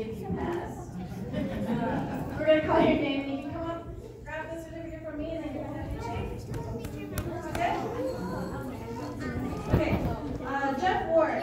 if you pass. We're going to call your name, and you can come up, grab this certificate from me, and then you won't have to change. Okay. Jeff Ward.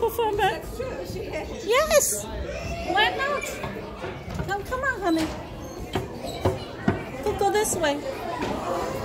Performer. Yes. Why not? Come on, honey. We'll go this way.